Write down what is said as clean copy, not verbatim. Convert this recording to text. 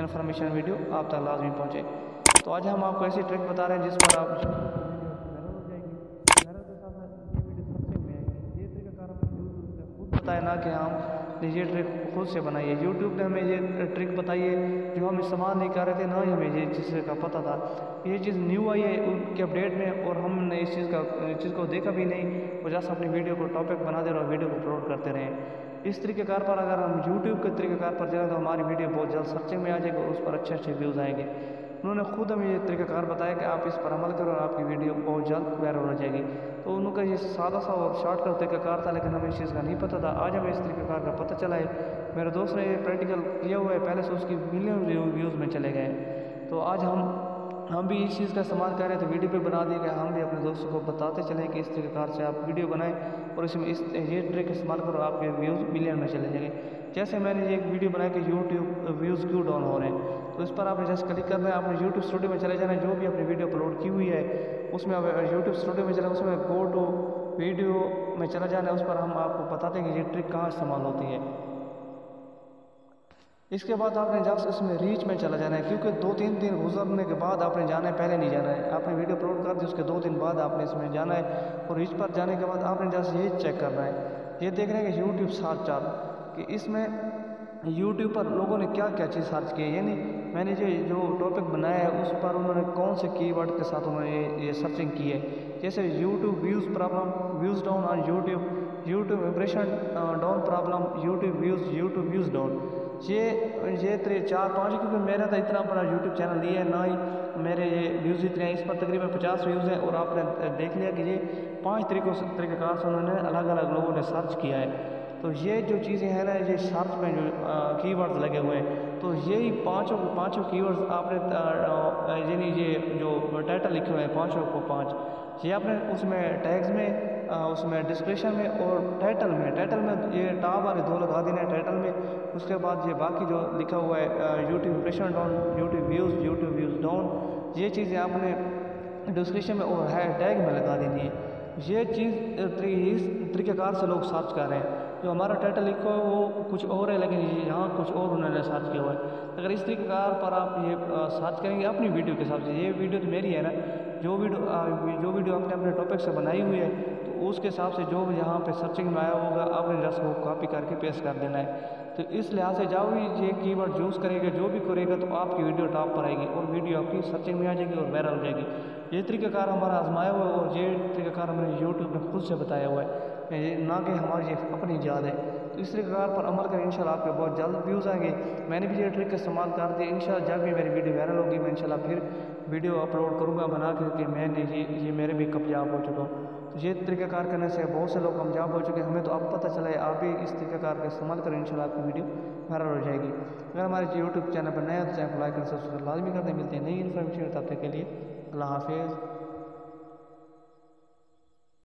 Information video आप तक लाजमी पहुँचे। तो आज हम आपको ऐसी ट्रिक बता रहे हैं जिस पर आप बताए ना कि हम ये ट्रिक खुद से बनाइए। यूट्यूब ने हमें ये ट्रिक बताइए जो हम इस्तेमाल नहीं कर रहे थे, ना ही हमें ये चीज़ का पता था। ये चीज़ न्यू आई है उनके अपडेट में और हमने इस चीज़ को देखा भी नहीं और जैसा अपनी वीडियो को टॉपिक बना दे रहे और वीडियो को अपलोड करते रहें। इस तरीक़ेकार पर अगर हम YouTube के तरीक़ेकार पर जाएँ तो हमारी वीडियो बहुत जल्द सर्चिंग में आ जाएगी और उस पर अच्छे अच्छे व्यूज़ आएंगे। उन्होंने खुद हमें ये तरीक़ेकार बताया कि आप इस पर अमल करो और आपकी वीडियो बहुत जल्द वायरल हो जाएगी। तो उनका ये सादा सा और शॉर्टकट तरीक़ेकार था, लेकिन हमें इस चीज़ का नहीं पता था। आज हमें इस तरीक़ेकार का पता चला है। मेरे दोस्त ने ये प्रैक्टिकल किया हुआ है, पहले से उसकी मिलियन व्यूज़ में चले गए। तो आज हम भी इस चीज़ का इस्तेमाल कर रहे हैं, तो वीडियो पे बना देंगे। हम भी अपने दोस्तों को बताते चलें कि इस तरीक़ेकार से आप वीडियो बनाएं और इसमें ये ट्रिक इस्तेमाल करो, आपके व्यूज़ मिलियन में चले जाएंगे। जैसे मैंने एक वीडियो बनाया कि यूट्यूब व्यूज़ क्यों डाउन हो रहे हैं, तो इस पर आपने जस्ट क्लिक करना है। आपने यूट्यूब स्टूडियो में चले जाना है, जो भी अपनी वीडियो अपलोड की हुई है उसमें आप यूट्यूब स्टूडियो में चले, उसमें गो टू वीडियो में चला जाना है। उस पर हम आपको बताते हैं कि ये ट्रिक कहाँ इस्तेमाल होती है। इसके बाद आपने जब इसमें रीच में चला जाना है, क्योंकि 2-3 दिन गुजरने के बाद आपने जाना है, पहले नहीं जाना है। आपने वीडियो अपलोड कर दी, उसके 2 दिन बाद आपने इसमें जाना है और रीच पर जाने के बाद आपने जस्ट ये चेक करना है, ये देख रहे हैं कि यूट्यूब सर्च चार्ट कि इसमें यूट्यूब पर लोगों ने क्या क्या चीज़ सर्च की है, यानी मैंने जो टॉपिक बनाया है उस पर उन्होंने कौन से कीवर्ड के साथ उन्होंने ये सर्चिंग की है। जैसे YouTube views problem, views down on YouTube, YouTube impression down problem, YouTube views down, ये 3-4-5। क्योंकि मेरा तो इतना अपना यूट्यूब चैनल नहीं है, ना ही मेरे ये व्यूज़ इतने हैं। इस पर तकरीबन 50 व्यूज़ हैं और आपने देख लिया कि ये 5 तरीक़ों से उन्होंने अलग अलग लोगों ने सर्च किया है। तो ये जो चीज़ें हैं ना, ये सर्च में जो कीवर्ड्स लगे हुए हैं, तो यही पाँचों कीवर्ड्स आपने यानी ये जो टाइटल लिखे हुए हैं 5 को 5, ये आपने उसमें टैग्स में, उसमें डिस्क्रिप्शन में और टाइटल में ये टॉप वाले 2 लगा देना है टाइटल में। उसके बाद ये बाकी जो लिखा हुआ है YouTube impression down, YouTube views down, ये चीज़ें आपने डिस्क्रिप्शन में और हैशटैग में लगा देनी है। ये चीज़ इस तरीक़ेकार से लोग सर्च कर रहे हैं। जो हमारा टाइटल लिखा है वो कुछ और है, लेकिन यहाँ कुछ और उन्होंने सर्च किया हुआ है। अगर इस तरीक़ेकार पर आप ये सर्च करेंगे अपनी वीडियो के हिसाब से, ये वीडियो तो मेरी है ना, जो वीडियो आपने अपने टॉपिक से बनाई हुई है, उसके हिसाब से जो यहाँ पे सर्चिंग में आया होगा आपने जस्ट वो कॉपी करके पेस्ट कर देना है। तो इस लिहाज से जो भी ये कीवर्ड यूज़ करेगा, जो भी करेगा, तो आपकी वीडियो टॉप पर आएगी और वीडियो आपकी सर्चिंग में आ जाएगी और वायरल हो जाएगी। ये तरीक़ेकार हमारा आजमाया हुआ है और ये तरीक़ेकार हमने यूट्यूब ने खुद से बताया हुआ है, ना कि हमारी अपनी याद है। तो इस तरीक़ेकार पर अमल करें, इंशाल्लाह आपके बहुत जल्द व्यूज़ आएंगे। मैंने भी ये ट्रिक इस्तेमाल कर दी। इंशाल्लाह जब भी मेरी वीडियो वायरल होगी मैं इंशाल्लाह फिर वीडियो अपलोड करूँगा बना करके। मैंने ये मेरे भी कामयाब हो चुका हूँ। ये तरीक़ेकार करने से बहुत से लोग कामयाब हो चुके हैं। हमें तो अब पता चला है, आप भी इस तरीक़ेकार का इस्तेमाल करें, इंशाल्लाह आपकी वीडियो वायरल हो जाएगी। अगर हमारे यूट्यूब चैनल पर नए हैं तो चैनल को लाइक और सब्सक्राइब लाजमी कर दें। मिलते हैं नई इन्फॉर्मेशन, तब तक के लिए अल्लाह हाफिज़।